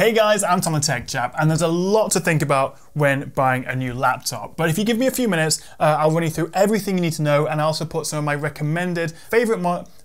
Hey guys, I'm Tom the Tech Chap, and there's a lot to think about when buying a new laptop. But if you give me a few minutes, I'll run you through everything you need to know, and I also put some of my recommended favorite laptops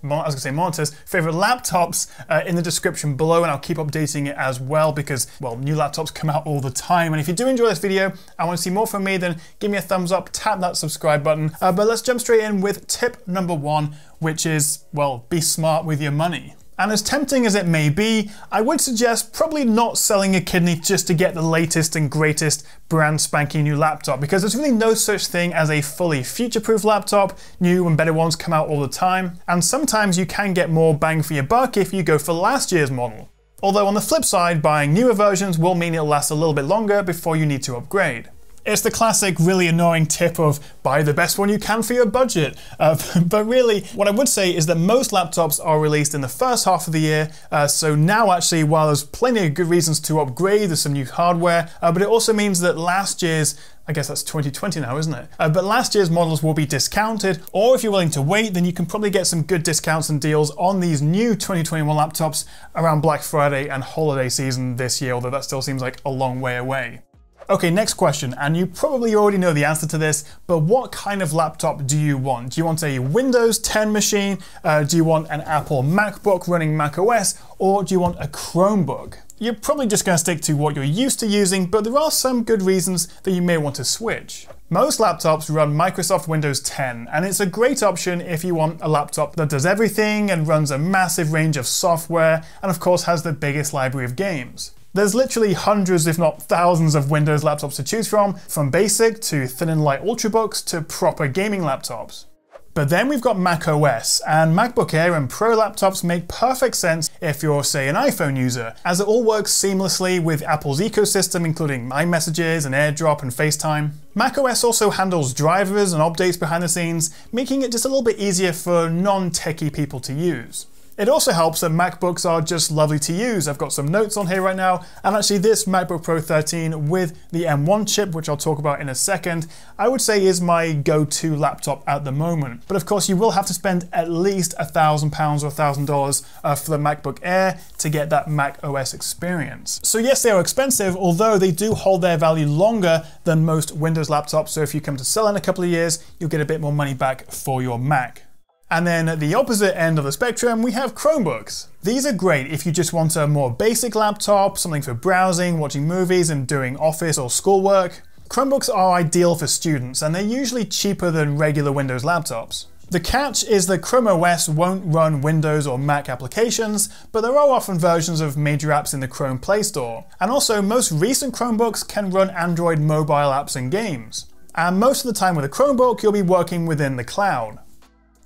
in the description below, and I'll keep updating it as well because, well, new laptops come out all the time. And if you do enjoy this video, I want to see more from me, then give me a thumbs up, tap that subscribe button. But let's jump straight in with tip number one, which is, well, be smart with your money. And as tempting as it may be, I would suggest probably not selling a kidney just to get the latest and greatest brand spanking new laptop, because there's really no such thing as a fully future-proof laptop. New and better ones come out all the time, and sometimes you can get more bang for your buck if you go for last year's model. Although on the flip side, buying newer versions will mean it'll last a little bit longer before you need to upgrade. It's the classic really annoying tip of buy the best one you can for your budget. But really, what I would say is that most laptops are released in the first half of the year. So now actually, while there's plenty of good reasons to upgrade, there's some new hardware, but it also means that last year's, I guess that's 2020 now, isn't it? But last year's models will be discounted, or if you're willing to wait, then you can probably get some good discounts and deals on these new 2021 laptops around Black Friday and holiday season this year, although that still seems like a long way away. Okay, next question, and you probably already know the answer to this, but what kind of laptop do you want? Do you want a Windows 10 machine? Do you want an Apple MacBook running macOS? Or do you want a Chromebook? You're probably just going to stick to what you're used to using, but there are some good reasons that you may want to switch. Most laptops run Microsoft Windows 10, and it's a great option if you want a laptop that does everything and runs a massive range of software, and of course has the biggest library of games. There's literally hundreds, if not thousands, of Windows laptops to choose from basic to thin and light ultrabooks to proper gaming laptops. But then we've got macOS, and MacBook Air and Pro laptops make perfect sense if you're, say, an iPhone user, as it all works seamlessly with Apple's ecosystem, including iMessages and AirDrop and FaceTime. macOS also handles drivers and updates behind the scenes, making it just a little bit easier for non-techie people to use. It also helps that MacBooks are just lovely to use. I've got some notes on here right now, and actually this MacBook Pro 16 with the M1 chip, which I'll talk about in a second, I would say is my go-to laptop at the moment. But of course you will have to spend at least £1,000 or $1,000 for the MacBook Air to get that macOS experience. So yes, they are expensive, although they do hold their value longer than most Windows laptops, so if you come to sell in a couple of years, you'll get a bit more money back for your Mac. And then at the opposite end of the spectrum, we have Chromebooks. These are great if you just want a more basic laptop, something for browsing, watching movies, and doing office or schoolwork. Chromebooks are ideal for students, and they're usually cheaper than regular Windows laptops. The catch is that Chrome OS won't run Windows or Mac applications, but there are often versions of major apps in the Chrome Play Store. And also, most recent Chromebooks can run Android mobile apps and games. And most of the time with a Chromebook, you'll be working within the cloud.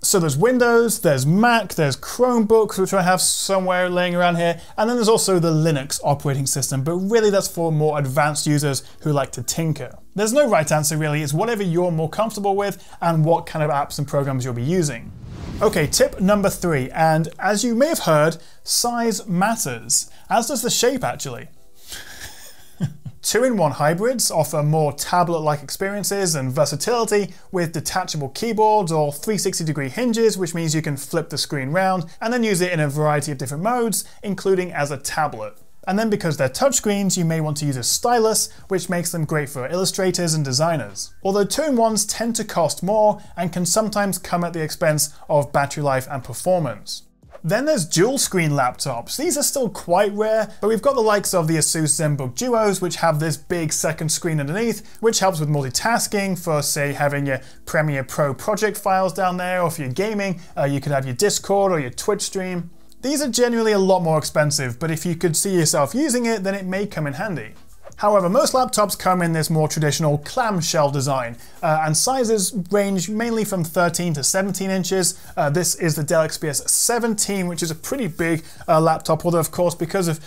So there's Windows, there's Mac, there's Chromebooks, which I have somewhere laying around here, and then there's also the Linux operating system, but really that's for more advanced users who like to tinker. There's no right answer really, it's whatever you're more comfortable with and what kind of apps and programs you'll be using. Okay, tip number three, and as you may have heard, size matters, as does the shape actually. 2-in-1 hybrids offer more tablet-like experiences and versatility with detachable keyboards or 360-degree hinges, which means you can flip the screen round and then use it in a variety of different modes, including as a tablet. And then because they're touchscreens, you may want to use a stylus, which makes them great for illustrators and designers. Although 2-in-1s tend to cost more and can sometimes come at the expense of battery life and performance. Then there's dual screen laptops. These are still quite rare, but we've got the likes of the Asus ZenBook Duos, which have this big second screen underneath, which helps with multitasking for, say, having your Premiere Pro project files down there, or if you're gaming, you could have your Discord or your Twitch stream. These are generally a lot more expensive, but if you could see yourself using it, then it may come in handy. However, most laptops come in this more traditional clamshell design, and sizes range mainly from 13 to 17 inches. This is the Dell XPS 17, which is a pretty big laptop, although of course because of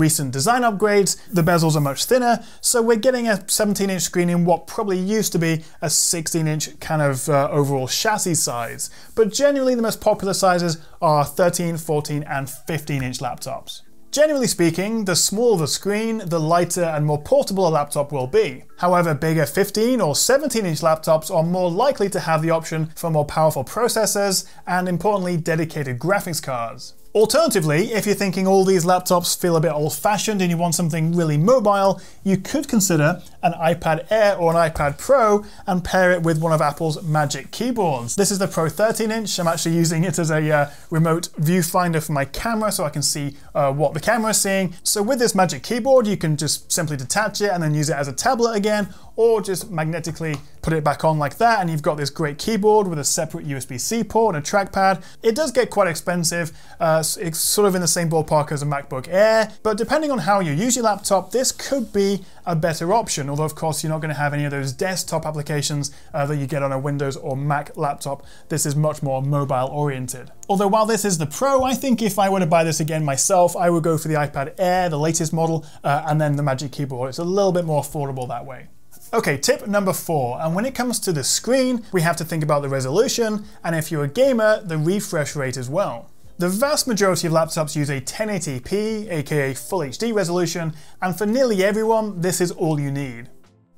recent design upgrades, the bezels are much thinner, so we're getting a 17-inch screen in what probably used to be a 16-inch kind of overall chassis size. But generally the most popular sizes are 13, 14, and 15-inch laptops. Generally speaking, the smaller the screen, the lighter and more portable a laptop will be. However, bigger 15 or 17-inch laptops are more likely to have the option for more powerful processors and, importantly, dedicated graphics cards. Alternatively, if you're thinking all these laptops feel a bit old-fashioned and you want something really mobile, you could consider an iPad Air or an iPad Pro and pair it with one of Apple's Magic Keyboards. This is the Pro 13-inch. I'm actually using it as a remote viewfinder for my camera so I can see what the camera is seeing. So with this Magic Keyboard, you can just simply detach it and then use it as a tablet again, or just magnetically put it back on like that, and you've got this great keyboard with a separate USB-C port and a trackpad. It does get quite expensive. It's sort of in the same ballpark as a MacBook Air, but depending on how you use your laptop, this could be a better option, although of course you're not going to have any of those desktop applications that you get on a Windows or Mac laptop. This is much more mobile oriented. Although while this is the Pro, I think if I were to buy this again myself, I would go for the iPad Air, the latest model, and then the Magic Keyboard. It's a little bit more affordable that way. Okay, tip number 4, and when it comes to the screen, we have to think about the resolution, and if you're a gamer, the refresh rate as well. The vast majority of laptops use a 1080p, aka Full HD resolution, and for nearly everyone, this is all you need.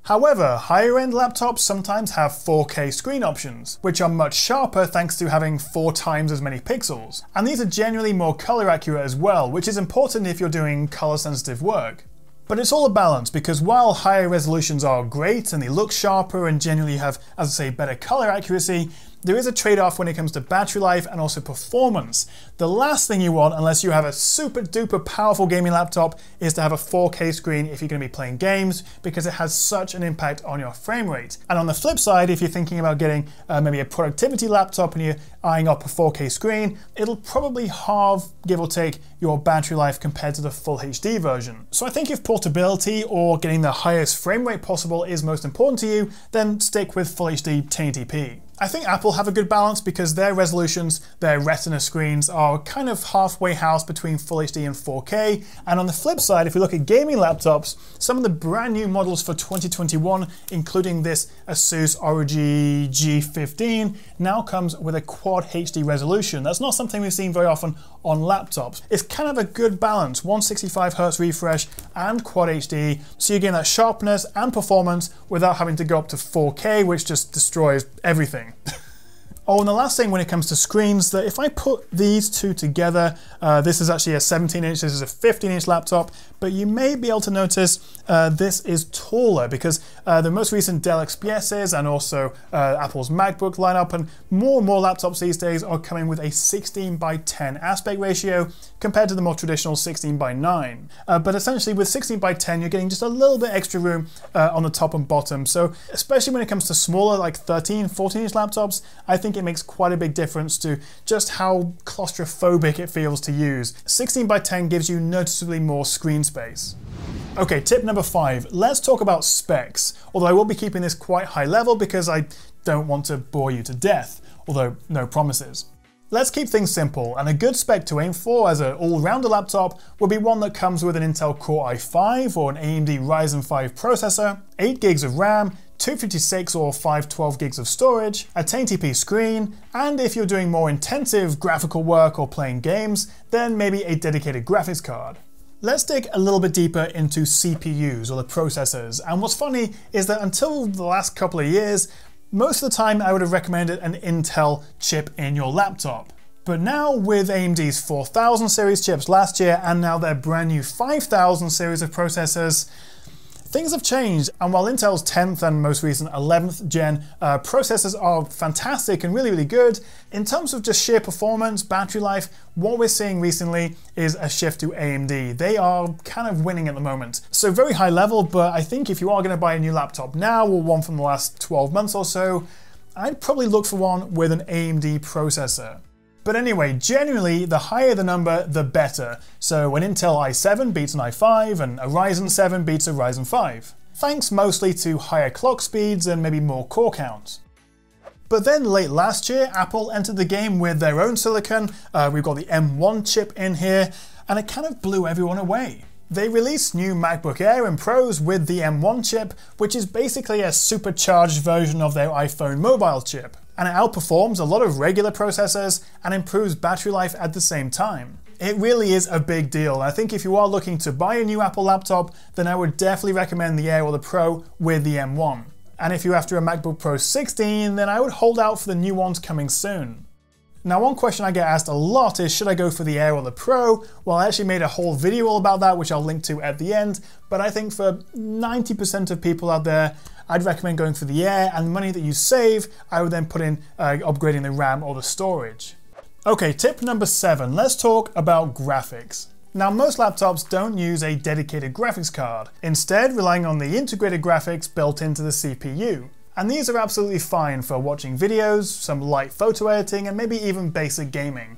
However, higher-end laptops sometimes have 4K screen options, which are much sharper thanks to having 4 times as many pixels. And these are generally more color accurate as well, which is important if you're doing color-sensitive work. But it's all a balance, because while higher resolutions are great and they look sharper and generally have, as I say, better color accuracy, there is a trade-off when it comes to battery life and also performance. The last thing you want, unless you have a super duper powerful gaming laptop, is to have a 4K screen if you're going to be playing games, because it has such an impact on your frame rate. And on the flip side, if you're thinking about getting maybe a productivity laptop and you're eyeing up a 4K screen, it'll probably halve, give or take, your battery life compared to the Full HD version. So I think if portability or getting the highest frame rate possible is most important to you, then stick with Full HD 1080p. I think Apple have a good balance because their resolutions, their Retina screens, are kind of halfway house between Full HD and 4K. And on the flip side, if we look at gaming laptops, some of the brand new models for 2021, including this Asus ROG G15, now comes with a Quad HD resolution. That's not something we've seen very often on laptops. It's kind of a good balance, 165Hz refresh and Quad HD, so you gain that sharpness and performance without having to go up to 4K, which just destroys everything. Oh, and the last thing when it comes to screens, that if I put these two together, this is actually a 17-inch, this is a 15-inch laptop, but you may be able to notice this is taller because the most recent Dell XPSs and also Apple's MacBook lineup and more laptops these days are coming with a 16:10 aspect ratio compared to the more traditional 16:9. But essentially with 16:10, you're getting just a little bit extra room on the top and bottom. So especially when it comes to smaller, like 13, 14-inch laptops, I think it makes quite a big difference to just how claustrophobic it feels to use. 16:10 gives you noticeably more screen space. Okay, tip number 5, let's talk about specs. Although I will be keeping this quite high level because I don't want to bore you to death, although no promises. Let's keep things simple, and a good spec to aim for as an all-rounder laptop would be one that comes with an Intel Core i5 or an AMD Ryzen 5 processor, 8 gigs of RAM, 256 or 512 gigs of storage, a 1080p screen, and if you're doing more intensive graphical work or playing games, then maybe a dedicated graphics card. Let's dig a little bit deeper into CPUs or the processors, and what's funny is that until the last couple of years, most of the time I would have recommended an Intel chip in your laptop. But now with AMD's 4000 series chips last year and now their brand new 5000 series of processors, things have changed, and while Intel's 10th and most recent 11th gen processors are fantastic and really, really good, in terms of just sheer performance, battery life, what we're seeing recently is a shift to AMD. They are kind of winning at the moment. So very high level, but I think if you are going to buy a new laptop now or one from the last 12 months or so, I'd probably look for one with an AMD processor. But anyway, generally, the higher the number, the better. So an Intel i7 beats an i5, and a Ryzen 7 beats a Ryzen 5. Thanks mostly to higher clock speeds and maybe more core counts. But then late last year, Apple entered the game with their own silicon. We've got the M1 chip in here, and it kind of blew everyone away. They released new MacBook Air and Pros with the M1 chip, which is basically a supercharged version of their iPhone mobile chip. And it outperforms a lot of regular processors and improves battery life at the same time. It really is a big deal. I think if you are looking to buy a new Apple laptop, then I would definitely recommend the Air or the Pro with the M1. And if you're after a MacBook Pro 16, then I would hold out for the new ones coming soon. Now, one question I get asked a lot is, should I go for the Air or the Pro? Well, I actually made a whole video all about that, which I'll link to at the end. But I think for 90% of people out there, I'd recommend going for the Air, and the money that you save, I would then put in upgrading the RAM or the storage. Okay, tip number 7, let's talk about graphics. Now, most laptops don't use a dedicated graphics card, instead relying on the integrated graphics built into the CPU. And these are absolutely fine for watching videos, some light photo editing, and maybe even basic gaming.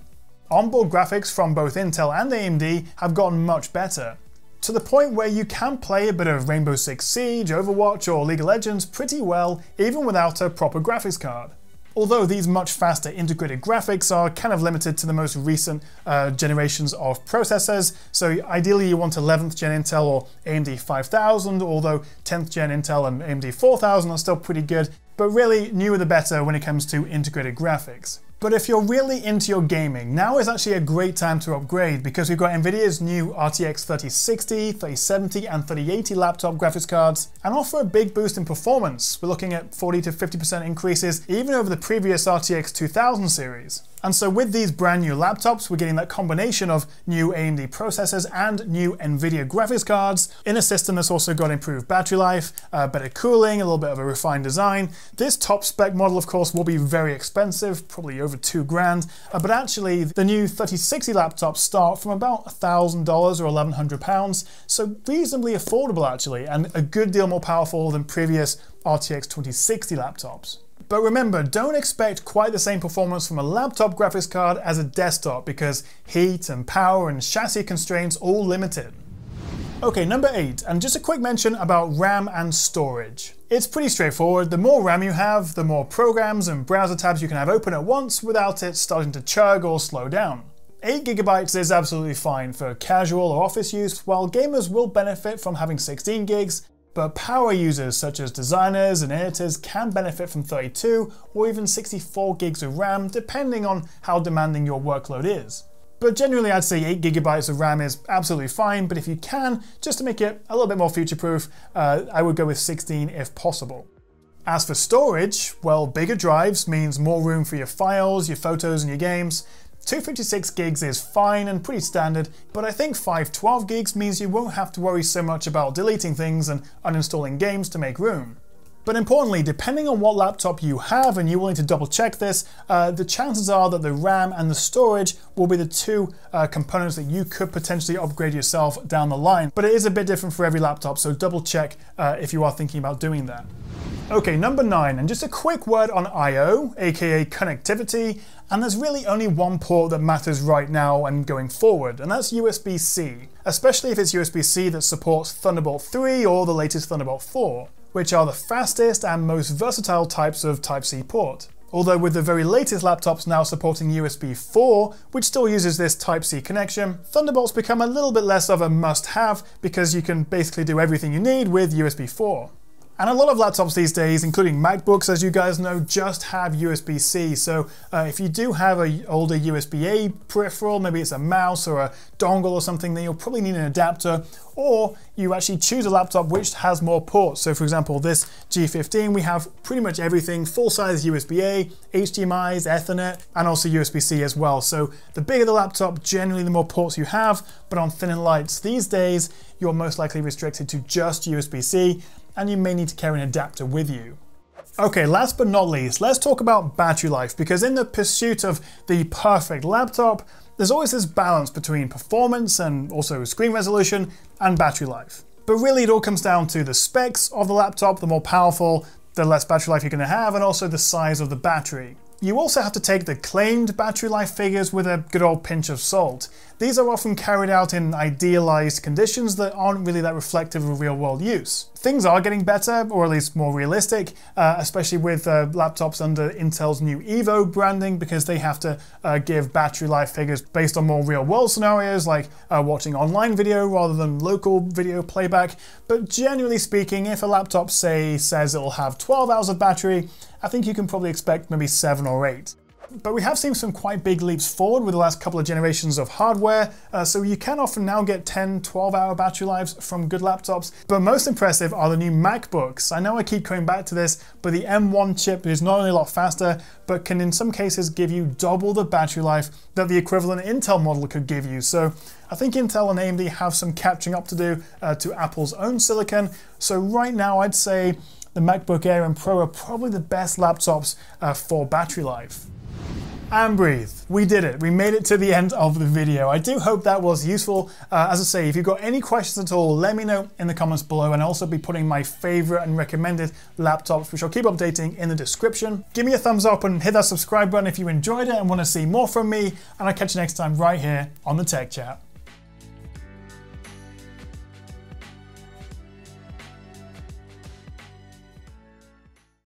Onboard graphics from both Intel and AMD have gotten much better, to the point where you can play a bit of Rainbow Six Siege, Overwatch, or League of Legends pretty well, even without a proper graphics card. Although these much faster integrated graphics are kind of limited to the most recent generations of processors, so ideally you want 11th gen Intel or AMD 5000, although 10th gen Intel and AMD 4000 are still pretty good, but really newer the better when it comes to integrated graphics. But if you're really into your gaming, now is actually a great time to upgrade, because we've got Nvidia's new RTX 3060, 3070 and 3080 laptop graphics cards, and offer a big boost in performance. We're looking at 40 to 50% increases even over the previous RTX 2000 series. And so with these brand new laptops, we're getting that combination of new AMD processors and new Nvidia graphics cards in a system that's also got improved battery life, better cooling, a little bit of a refined design. This top spec model, of course, will be very expensive, probably over $2,000, but actually the new 3060 laptops start from about $1,000 or £1,100, so reasonably affordable actually, and a good deal more powerful than previous RTX 2060 laptops. But remember, don't expect quite the same performance from a laptop graphics card as a desktop, because heat and power and chassis constraints all limit it. Okay, number 8, and just a quick mention about RAM and storage. It's pretty straightforward. The more RAM you have, the more programs and browser tabs you can have open at once without it starting to chug or slow down. 8 GB is absolutely fine for casual or office use, while gamers will benefit from having 16 gigs. But power users such as designers and editors can benefit from 32 or even 64 gigs of RAM, depending on how demanding your workload is. But generally I'd say 8 GB of RAM is absolutely fine, but if you can, just to make it a little bit more future-proof, I would go with 16 if possible. As for storage, well, bigger drives means more room for your files, your photos and your games. 256 gigs is fine and pretty standard, but I think 512 gigs means you won't have to worry so much about deleting things and uninstalling games to make room. But importantly, depending on what laptop you have, and you're willing to double check this, the chances are that the RAM and the storage will be the two components that you could potentially upgrade yourself down the line. But it is a bit different for every laptop, so double check if you are thinking about doing that. Okay, number 9, and just a quick word on I/O, aka connectivity, and there's really only one port that matters right now and going forward, and that's USB-C, especially if it's USB-C that supports Thunderbolt 3 or the latest Thunderbolt 4, which are the fastest and most versatile types of Type-C port. Although with the very latest laptops now supporting USB 4, which still uses this Type-C connection, Thunderbolt's become a little bit less of a must-have, because you can basically do everything you need with USB 4. And a lot of laptops these days, including MacBooks, as you guys know, just have USB-C. So if you do have an older USB-A peripheral, maybe it's a mouse or a dongle or something, then you'll probably need an adapter, or you actually choose a laptop which has more ports. So for example, this G15, we have pretty much everything, full-size USB-A, HDMIs, Ethernet, and also USB-C as well. So the bigger the laptop, generally the more ports you have, but on thin and lights these days, you're most likely restricted to just USB-C, and you may need to carry an adapter with you. Okay, last but not least, let's talk about battery life, because in the pursuit of the perfect laptop, there's always this balance between performance and also screen resolution and battery life. But really it all comes down to the specs of the laptop. The more powerful, the less battery life you're gonna have, and also the size of the battery. You also have to take the claimed battery life figures with a good old pinch of salt. These are often carried out in idealized conditions that aren't really that reflective of real world use. Things are getting better, or at least more realistic, especially with laptops under Intel's new Evo branding, because they have to give battery life figures based on more real world scenarios, like watching online video rather than local video playback. But generally speaking, if a laptop says it'll have 12 hours of battery, I think you can probably expect maybe 7 or 8. but we have seen some quite big leaps forward with the last couple of generations of hardware, so you can often now get 10, 12-hour battery lives from good laptops. But most impressive are the new MacBooks. I know I keep coming back to this, but the M1 chip is not only a lot faster, but can in some cases give you double the battery life that the equivalent Intel model could give you. So I think Intel and AMD have some catching up to do to Apple's own silicon. So right now I'd say the MacBook Air and Pro are probably the best laptops for battery life. And breathe. We did it. We made it to the end of the video. I do hope that was useful. As I say, if you've got any questions at all, let me know in the comments below, and I'll also be putting my favorite and recommended laptops, which I'll keep updating, in the description. Give me a thumbs up and hit that subscribe button if you enjoyed it and want to see more from me, and I'll catch you next time right here on The Tech Chat.